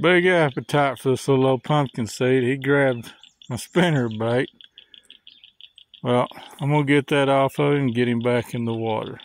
Big appetite for this little old pumpkin seed. He grabbed my spinner bait. Well, I'm going to get that off of him and get him back in the water.